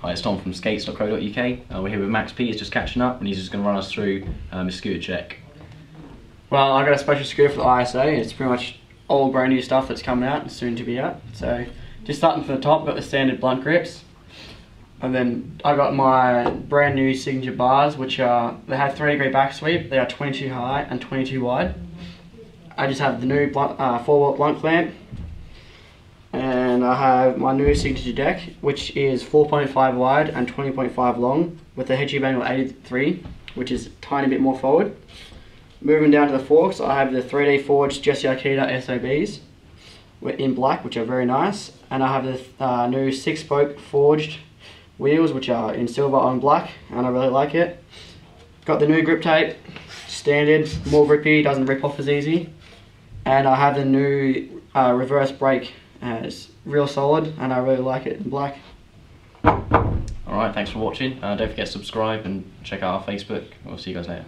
Hi, it's Tom from Skates.co.uk. We're here with Max Peters, just catching up, and he's just going to run us through his scooter check. Well, I got a special scooter for the ISA. It's pretty much all brand new stuff that's coming out and soon to be out. So, just starting from the top, got the standard blunt grips. And then I got my brand new signature bars, which are, they have 3-degree back sweep. They are 22 high and 22 wide. I just have the new 4-watt blunt clamp. And I have my new signature deck, which is 4.5 wide and 20.5 long, with a headship angle 83, which is a tiny bit more forward. Moving down to the forks, I have the 3D forged Jesse Arkita SOBs in black, which are very nice. And I have the new 6-spoke forged wheels, which are in silver on black, and I really like it. Got the new grip tape, standard, more grippy, doesn't rip off as easy. And I have the new reverse brake. It's real solid and I really like it in black. Alright, thanks for watching. Don't forget to subscribe and check out our Facebook. We'll see you guys later.